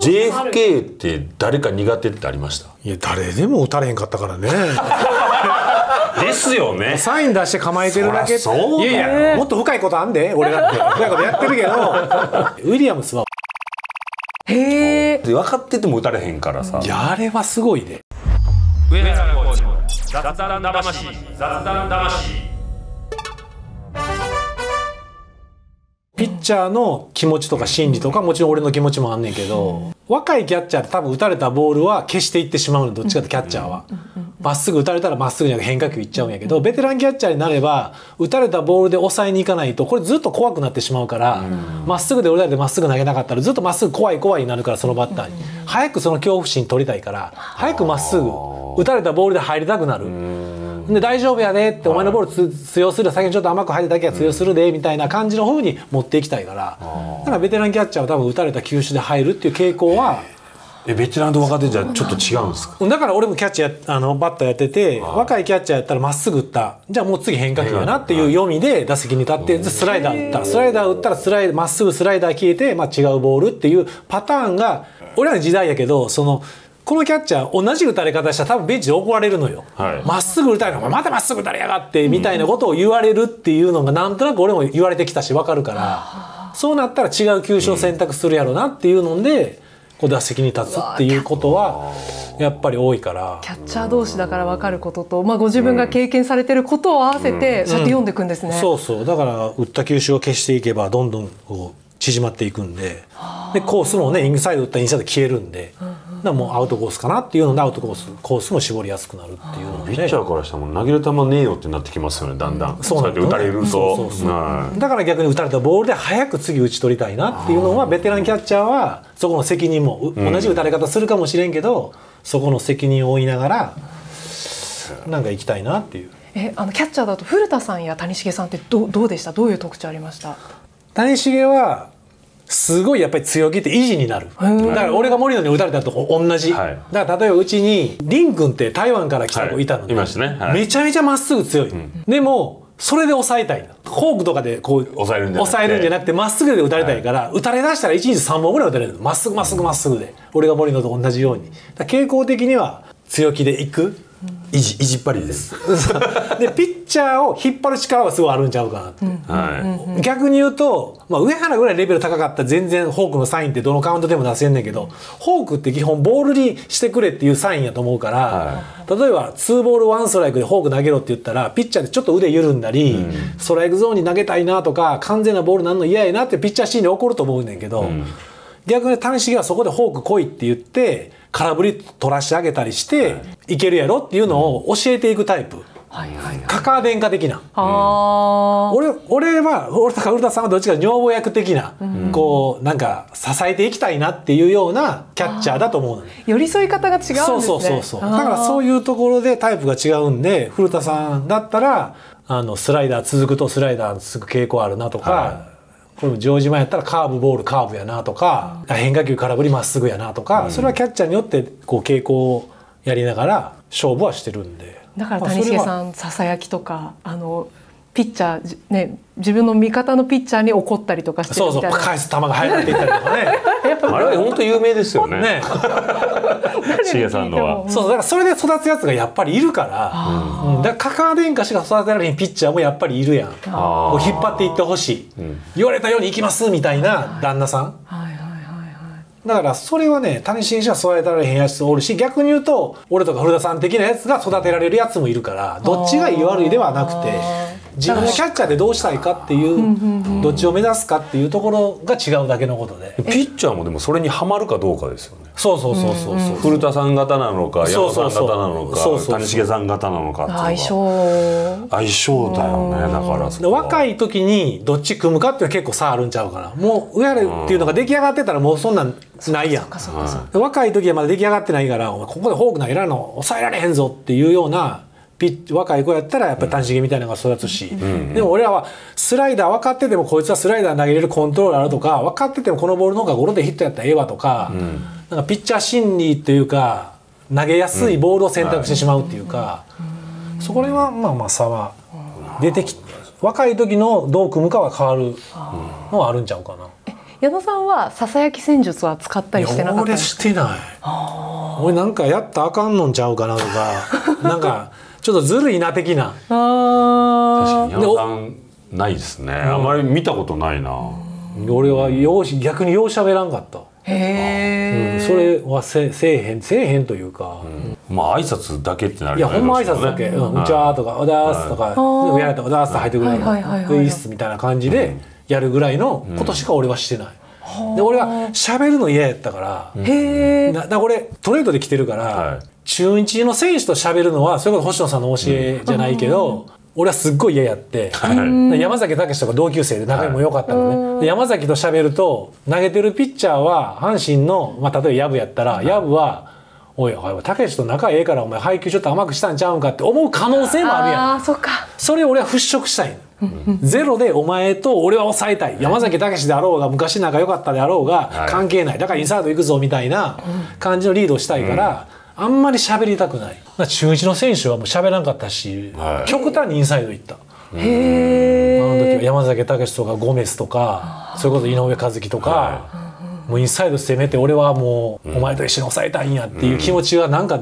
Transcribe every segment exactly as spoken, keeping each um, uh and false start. ジェイエフケー って誰か苦手ってありました？いや誰でも打たれへんかったからねですよね。サイン出して構えてるだけ。いやいやもっと深いことあんで、俺だって深いことやってるけどウィリアムスはへえ分かってても打たれへんからさ。いやあれはすごいね。上原コーチの雑談魂、雑談魂。ピッチャーの気持ちとか心理とかもちろん俺の気持ちもあんねんけど、若いキャッチャーって多分打たれたボールは消していってしまうの。どっちかってキャッチャーはまっすぐ打たれたらまっすぐじゃなく変化球いっちゃうんやけど、ベテランキャッチャーになれば打たれたボールで抑えにいかないとこれずっと怖くなってしまうから、まっすぐで俺らでまっすぐ投げなかったらずっとまっすぐ怖い怖いになるから、そのバッターに早くその恐怖心取りたいから早くまっすぐ打たれたボールで入りたくなる。で大丈夫やでってお前のボール通用する、先にちょっと甘く入るだけは通用するでみたいな感じの方に持っていきたいから、だからベテランキャッチャーは多分打たれた球種で入るっていう傾向は。えベテランと若手じゃちょっと違うんですか？だから俺もキャッチャーあのバッターやってて、若いキャッチャーやったらまっすぐ打ったじゃあもう次変化球やなっていう読みで打席に立って、スライダー打ったスライダー打ったらスライまっすぐスライダー消えて、まあ、違うボールっていうパターンが俺らの時代やけど、その。このキャッチャー同じ打たれ方したら多分ベンチで怒られるのよ。まっすぐ打たれたらまたまっすぐ打たれやがってみたいなことを言われるっていうのがなんとなく俺も言われてきたし分かるから、そうなったら違う球種を選択するやろうなっていうのでこう打席に立つっていうことはやっぱり多いから、キャッチャー同士だから分かることと、まあ、ご自分が経験されてることを合わせてそうやって読んでいくんですね。そうそう、だから打った球種を消していけばどんどんこう縮まっていくんで、でコースもねインサイド打ったらインサイド消えるんで、だもうアウトコースかなっていうのでアウトコースコースも絞りやすくなるっていうので、ピッチャーからしたらもう投げる球ねえよってなってきますよね、だんだん。そうなんですよ、打たれると。だから逆に打たれたボールで早く次打ち取りたいなっていうのはベテランキャッチャーはそこの責任も同じ打たれ方するかもしれんけど、そこの責任を負いながらなんかいきたいなっていう。えあのキャッチャーだと古田さんや谷繁さんって ど, どうでした？どういう特徴ありました？谷繁はすごいやっぱり強気って維持になる。だから俺が森野に打たれたとこ同じ、はい、だから例えばうちに林君って台湾から来た子いたので、めちゃめちゃまっすぐ強い、うん、でもそれで抑えたいな、フォークとかでこう抑えるんじゃなくてまっすぐで打たれたいから、はい、打たれだしたらいちにちさんぼんぐらい打たれるの、まっすぐまっすぐまっすぐで、俺が森野と同じように傾向的には強気でいく、意地、意地っぱりですでピッチャーを引っ張る力はすごいあるんちゃうかなって。逆に言うと、まあ、上原ぐらいレベル高かったら全然フォークのサインってどのカウントでも出せんねんけど、フォークって基本ボールにしてくれっていうサインやと思うから、はい、例えばツーボールワンストライクでフォーク投げろって言ったらピッチャーでちょっと腕緩んだり、うん、ストライクゾーンに投げたいなとか完全なボールなんの嫌やなってピッチャーシーンで怒ると思うねんけど、うん、逆に谷繁はそこでフォーク来いって言って。空振り取らしてあげたりして、はい、いけるやろっていうのを教えていくタイプ、カカア殿下的な、うん、俺, 俺は俺とか古田さんはどっちか女房役的な、うん、こうなんか支えていきたいなっていうようなキャッチャーだと思うので、寄り添い方が違うんですね。そうそうそうそう、だからそういうところでタイプが違うんで、古田さんだったらあのスライダー続くとスライダー続く傾向あるなとか。はい、これもジョージマンやったらカーブボールカーブやなとか、変化球空振りまっすぐやなとか、うん、それはキャッチャーによってこう傾向をやりながら勝負はしてるんで、だから谷繁さんささやきとかあのピッチャー、ね、自分の味方のピッチャーに怒ったりとかしてるみたいな、そうそう返す球が入っていったりとかねあれは本当有名ですよね繁さんのは。そうだからそれで育つやつがやっぱりいるから、うん、だからカカア殿下しか育てられへんピッチャーもやっぱりいるやん、こう引っ張っていってほしい、うん、言われたように行きますみたいな旦那さん。だからそれはね、谷繁氏は育てられへんやつおるし、逆に言うと俺とか古田さん的なやつが育てられるやつもいるから、どっちがいい悪いではなくて。自分のキャッチャーでどうしたいかっていう、どっちを目指すかっていうところが違うだけのことで、ピッチャーもでもそれにはまるかどうかですよね。そうそうそうそうそう、古田さん型なのか山さん型なのか谷繁さん型なのかっていう相性、相性だよね。だから若い時にどっち組むかっていうのは結構差あるんちゃうかな。もう上原っていうのが出来上がってたらもうそんなんないやん。若い時はまだ出来上がってないから、ここでフォーク投げられるの抑えられへんぞっていうようなピ若い子やったらやっぱり谷繁みたいなのが育つし、うん、でも俺らはスライダー分かっててもこいつはスライダー投げれるコントロールあるとか、分かっててもこのボールの方がゴロでヒットやったらええわとか、うん、なんかピッチャー心理というか投げやすいボールを選択してしまうっていうか、うんはい、そこら辺はまあまあ差は出てき、若い時のどう組むかは変わるのはあるんちゃうかな。矢野さんはささやき戦術は使ったりしてなかったんですか？俺してない。俺なんかやったらあかんのんちゃうかなとかなんかちょっとずるいな的な。確かに矢野さんないですね。あまり見たことないな。俺はよう逆によう喋らんかった。へえ、それはせせえへんせえへんというか、まあ挨拶だけってなる。いやほんま挨拶だけ、うん、うちゃーとかおだーすとかおやらとかおだーすと入ってくるのいいっすみたいな感じでやるぐらいのことしか俺はしてない。で俺は喋るの嫌やったから、へえ、だから俺トレードで来てるから中いちの選手と喋るのはそれこそ星野さんの教えじゃないけど俺はすっごい嫌やって、はい、山崎武史とか同級生で仲良いも良かったのね、はい、で山崎と喋ると投げてるピッチャーは阪神の、まあ、例えば薮やったら薮は「おいおい武史と仲ええからお前配球ちょっと甘くしたんちゃうんか」って思う可能性もあるやん。あ、そっか。それ俺は払拭したいゼロでお前と俺は抑えたい、はい、山崎武史であろうが昔仲良かったであろうが関係ない、だからインサート行くぞみたいな感じのリードをしたいから。うん、あんまり喋りたくない。中いちの選手はもう喋らなかったし、はい、極端にインサイド行った。へー。あの時は山崎武史とかゴメスとか、それこそ井上和樹とか、はい、もうインサイド攻めて俺はもうお前と一緒に抑えたいんやっていう気持ちはなんか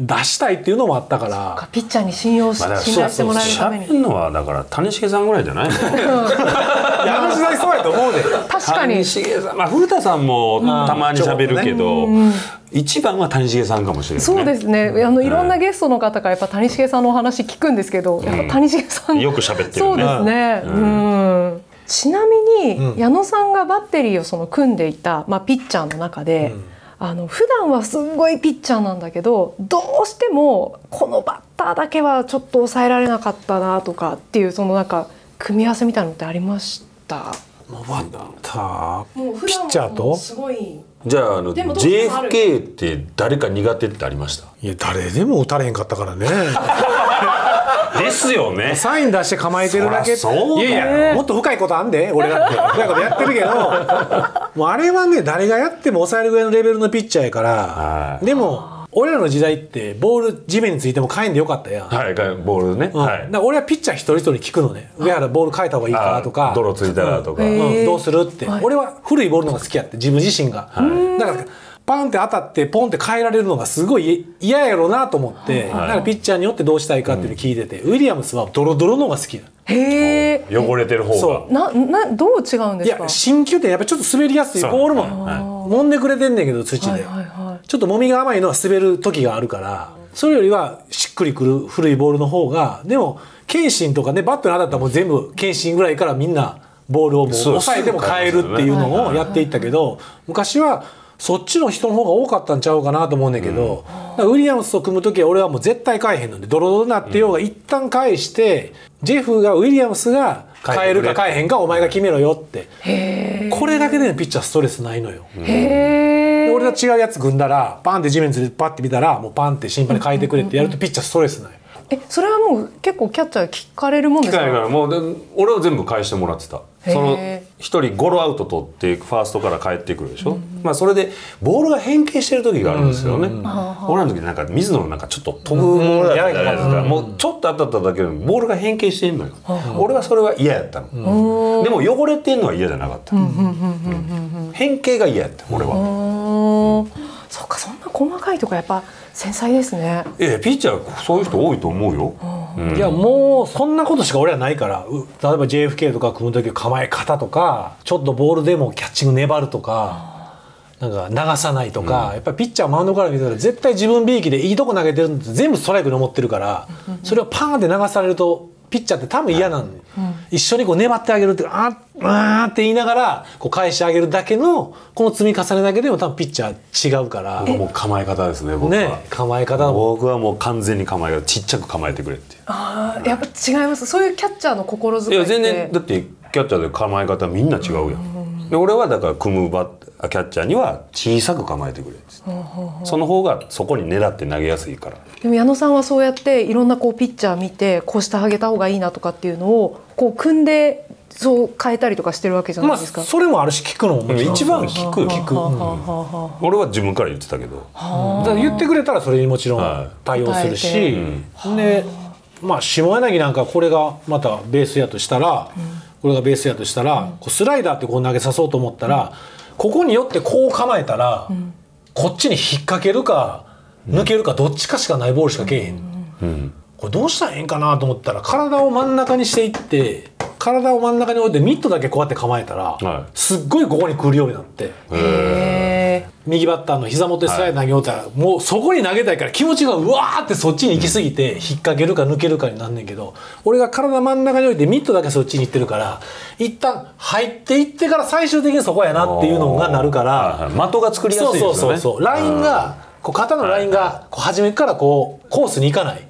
出したいっていうのもあったから。うん、かピッチャーに信用し、まあ、信頼してもらえるために。喋るのはだから谷繁さんぐらいじゃないの？あの時代そうやと思うで。確かに。谷繁さん、まあ古田さんもたまに喋るけど。うん一番は谷繁さんかもしれない、ね、そうですね。あのいろんなゲストの方からやっぱ谷繁さんのお話聞くんですけど、うん、やっぱ谷繁さんよく喋ってるね。そうですね。うん。うん、ちなみに矢野さんがバッテリーをその組んでいたまあピッチャーの中で、うん、あの普段はすごいピッチャーなんだけど、どうしてもこのバッターだけはちょっと抑えられなかったなとかっていうそのなんか組み合わせみたいなのってありました？バッター、ピッチャーと。すごい。じゃあ、あの ジェイエフケー って誰か苦手ってありました？いや誰でも打たれへんかったからねですよね。サイン出して構えてるだけって。いやいやもっと深いことあんで俺だって深いことやってるけどもうあれはね誰がやっても抑えるぐらいのレベルのピッチャーやから。でも俺らの時代ってボール地面についても変えんでよかったやん。はい、ボールね。俺はピッチャー一人一人聞くのね。上原ボール変えた方がいいかとか泥ついたらとかどうするって。俺は古いボールの方が好きやって自分自身が。だからパンって当たってポンって変えられるのがすごい嫌やろうなと思って、だからピッチャーによってどうしたいかっていうの聞いてて、ウィリアムスはドロドロの方が好きだ。へえ。汚れてる方が。ななどう違うんですか？いや新球ってやっぱちょっと滑りやすいボールも揉んでくれてんねんけど土で。ちょっと揉みが甘いのは滑る時があるから、それよりはしっくりくる古いボールの方が。でも謙信とかね、バットに当たったらもう全部謙信ぐらいからみんなボールをもう抑えても変えるっていうのをやっていったけど、昔はそっちの人の方が多かったんちゃうかなと思うんだけど、うん、ウィリアムスと組む時は俺はもう絶対変えへんので、ドロドロなってようが一旦返して、うん、ジェフがウィリアムスが変えるか変えへんかお前が決めろよって。へー。これだけでねピッチャーストレスないのよ。へー。俺が違うやつ組んだらパンって地面についてパッて見たらもうパンって審判に変えてくれってやるとピッチャーストレスない。えそれはもう結構キャッチャー聞かれるもんですか？聞かれるからもう俺は全部返してもらってた。そのひとりゴロアウト取ってファーストから帰ってくるでしょ、うん、まあそれでボールが変形してる時があるんですよね。俺の時なんか水野のなんかちょっと飛ぶボールだったじゃないですか、うん、もうちょっと当たっただけでボールが変形してんのよ、うん、俺はそれは嫌やったの、うん、でも汚れてんのは嫌じゃなかった、うん、変形が嫌やった俺は、うんうん、そっかそんな細かいとかやっぱ繊細ですね。ええ、ピッチャーそういう人多いと思うよ。いやもうそんなことしか俺はないから、例えば ジェイエフケー とか組む時の構え方とかちょっとボールでもキャッチング粘るとかなんか流さないとか、うん、やっぱりピッチャーマウンドから見たら絶対自分びいきでいいとこ投げてるのって全部ストライクに思ってるから、それをパーンって流されるとピッチャーって多分嫌なんで、はい、うん、一緒にこう粘ってあげるってあっあーって言いながらこう返してあげるだけのこの積み重ねだけでも多分ピッチャー違うから。もう構え方ですね僕はね。構え方僕はもう完全に構え方ちっちゃく構えてくれっていう。ああやっぱ違います。そういうキャッチャーの心遣いって。いや全然だってキャッチャーで構え方みんな違うやん。で俺はだから組むバッキャッチャーには小さく構えてくれって。その方がそこに狙って投げやすいから。でも矢野さんはそうやっていろんなこうピッチャー見てこうしてあげた方がいいなとかっていうのをこう組んでそう変えたりとかしてるわけじゃないですか。まあそれもあるし聞くのも一番聞く聞く。俺は自分から言ってたけど。言ってくれたらそれにもちろん対応するし、でまあ下柳なんかこれがまたベースやとしたらこれがベースやとしたら、うん、こうスライダーってこう投げさそうと思ったら、うん、ここによってこう構えたら、うん、こっちに引っ掛けるか抜けるか、どっちかしかないボールしかけえへん、うんうん、これどうしたらええんかなと思ったら、体を真ん中にしていって、体を真ん中に置いてミットだけこうやって構えたら、はい、すっごいここに来るようになって、へ右バッターの膝元でスライダー投げようとしたら、はい、もうそこに投げたいから気持ちがうわーってそっちに行き過ぎて、引っ掛けるか抜けるかになんねんけど、俺が体真ん中に置いてミットだけそっちに行ってるから、一旦入っていってから最終的にそこやなっていうのがなるから、的が作りやすいですよね。ラインがこう肩のラインがこう初めからこうコースに行かない、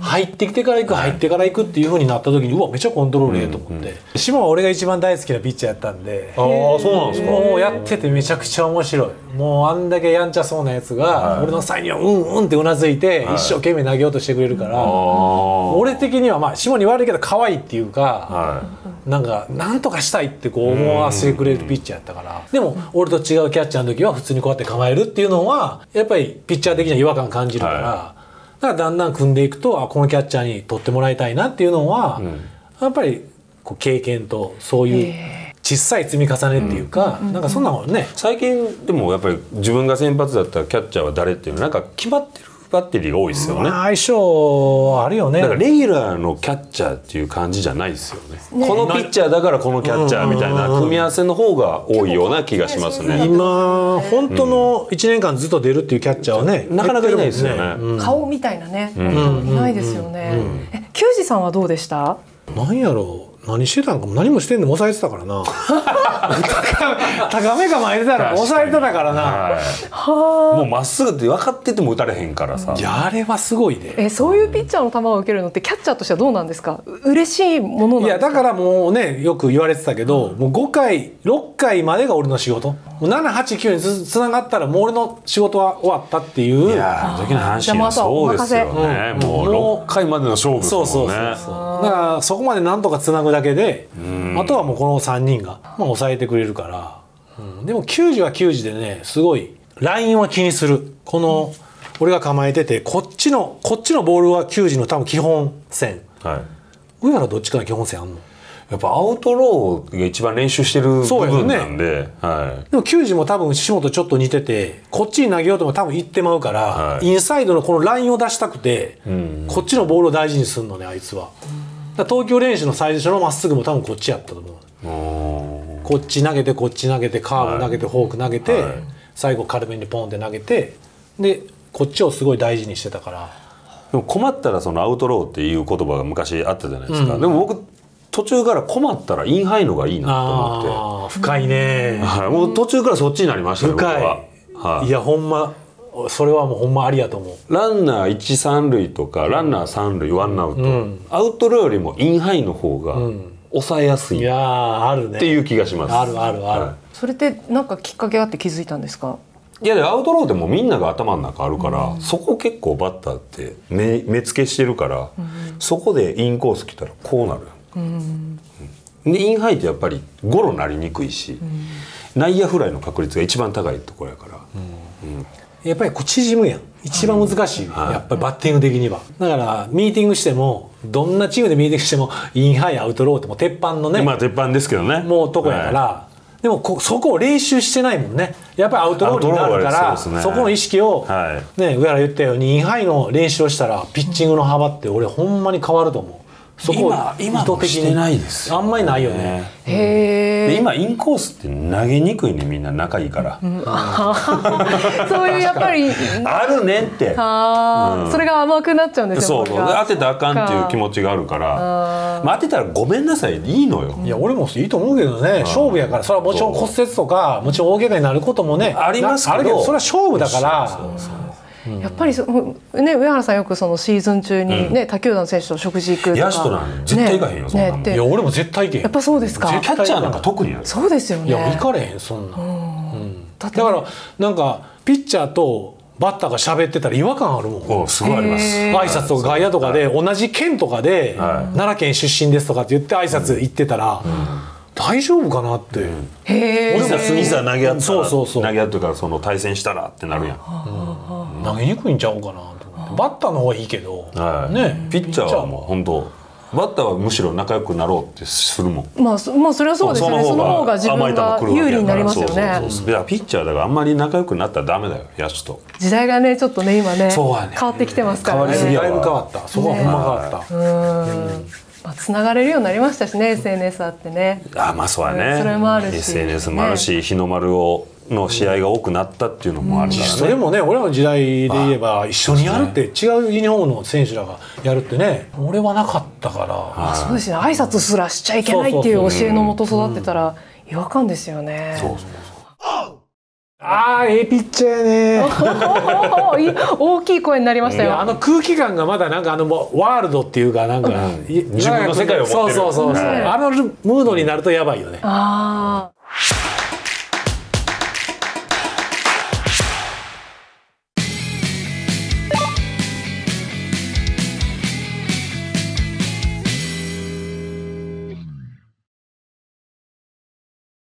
入ってきてから行く、入ってから行くっていう風になった時に、うわめちゃコントロールええと思って、シモンは俺が一番大好きなピッチャーやったんで。ああそうなんですか。もうやっててめちゃくちゃ面白い。もうあんだけやんちゃそうなやつが俺の際にはうんうんってうなずいて一生懸命投げようとしてくれるから、俺的にはまあシモンに悪いけど可愛いっていうか、なんかなんとかしたいってこう思わせてくれるピッチャーやったから。でも俺と違うキャッチャーの時は普通にこうやって構えるっていうのはやっぱりピッチャー的には違和感感じるから、はい、だからだんだん組んでいくと、あこのキャッチャーに取ってもらいたいなっていうのは、うん、やっぱりこう経験とそういう小さい積み重ねっていうか、なんかそんなもんね。最近でもやっぱり自分が先発だったらキャッチャーは誰っていうのなんか決まってるバッテリーが多いですよね。相性あるよね。だからレギュラーのキャッチャーっていう感じじゃないですよね。このピッチャーだからこのキャッチャーみたいな組み合わせの方が多いような気がしますね。今本当のいちねんかんずっと出るっていうキャッチャーはね、なかなかいないですよね。顔みたいなね、いないですよね。え、球児さんはどうでした？なんやろう。何してたんかも、何もしてんでも抑えてたからな高め構えてたら抑えてたからな、はい、もうまっすぐって分かってても打たれへんからさ、いやあれはすごいね。えそういうピッチャーの球を受けるのってキャッチャーとしてはどうなんですか？嬉しいものなんですか？いやだからもうね、よく言われてたけど、もうごかいろっかいまでが俺の仕事、ななはちきゅうに つ, つながったらもう俺の仕事は終わったっていう。いやあの時の阪神はそうですよね、うん、もうろっかいまでの勝負ですもんね。そうそうそうそう、だからそこまでなんとかつなぐだけで、あとはもうこのさんにんが、まあ、抑えてくれるから、うん、でも球児は球児でね、すごいラインは気にする。この俺が構えてて、こっちのこっちのボールは球児の多分基本線、はい、上原どっちかの基本線あんのやっぱアウトローが一番練習してる部分なんで、でも球児も多分岸本ちょっと似てて、こっちに投げようとも多分行ってまうから、はい、インサイドのこのラインを出したくて、うん、こっちのボールを大事にするのね、あいつは。東京練習の最初のまっすぐも多分こっちやったと思う。こっち投げてこっち投げてカーブ投げて、はい、フォーク投げて、はい、最後軽めにポンって投げて、でこっちをすごい大事にしてたから。でも困ったらそのアウトローっていう言葉が昔あったじゃないですか、うん、でも僕途中から困ったらインハイのがいいなと思って。深いねもう途中からそっちになりましたね、僕は。深い。いやほんまそれはもうほんまありやと思う。ランナーいち、さん塁とかランナーさん塁ワンアウト、うん、アウトローよりもインハイの方が抑えやすい、うん、いやーあるねっていう気がします。あるあるある、はい、それってなんかきっかけあって気づいたんですか？いやでアウトローでもみんなが頭の中あるから、うん、そこ結構バッターって目、目付けしてるから、うん、そこでインコース来たらこうなる、うんうん、でインハイってやっぱりゴロなりにくいし、うん、内野フライの確率が一番高いところやから、うんうん、やっぱりこう縮むやん。一番難しい、はい、やっぱりバッティング的には。だからミーティングしてもどんなチームでミーティングしてもインハイアウトローってもう鉄板のね、まあ鉄板ですけどね、もうとこやから、はい、でもこそこを練習してないもんね。やっぱりアウトローになるから、そこの意識を、はい、ね上原言ったようにインハイの練習をしたらピッチングの幅って俺ほんまに変わると思う。そこ今今もしてないです、ね、あんまりないよね。で今インコースって投げにくいね、みんな仲いいから、うん、そういうやっぱりあるねって、うん、それが甘くなっちゃうんですよ。そう当てたらあかんっていう気持ちがあるから、まあ、当てたらごめんなさいいいのよ。いや俺もいいと思うけどね、勝負やから。それはもちろん骨折とかもちろん大怪我になることもねありますけど、あるけどそれは勝負だから。そうそうそうやっぱりそ、ね、上原さんよくそのシーズン中に、ねうん、他球団選手と食事行くとか。野手となん絶対行かへんよ、ね、そんなもん、ね、いや俺も絶対行けへん。やっぱそうですか。キャッチャーなんか特にやる。そうですよね。いや行かれへんそんな、うんうん、だからなんかピッチャーとバッターが喋ってたら違和感あるもん。すごいあります。挨拶とか外野とかで同じ県とかで、はい、奈良県出身ですとかって言って挨拶行ってたら、うんうん大丈夫かなって、うん、いざ投げ合ったら投げ合ってからその対戦したらってなるやん、うん、投げにくいんちゃうかなと思って。バッターの方がいいけど、はい、ねピッチャーはもう本当バッターはむしろ仲良くなろうってするもん。まあそ、まあ、それはそうですよね。その方が自分が有利になりますよね。ピッチャーだからあんまり仲良くなったらダメだよ、野手と。時代がねちょっとね今ね変わってきてますからね。だいぶ変わった。そこはほんま変わった。まあ、つながれるようになりましたしね、 エスエヌエス あってね。あ、まあそうやね。それもあるし エスエヌエス もあるし、日の丸をの試合が多くなったっていうのもあるからね。それもね、俺らの時代で言えば一緒にやるって、違うユニフォームの選手らがやるってね、俺はなかったから。そうですね、挨拶すらしちゃいけないっていう教えのもと育ってたら違和感ですよね。そうそうそう。あー、ええピッチャーねー大きい声になりましたよ。あの空気感がまだなんかあのワールドっていうかなんか自分の世界を持ってる、そうそうそう、あのムードになるとやばいよね。ああ。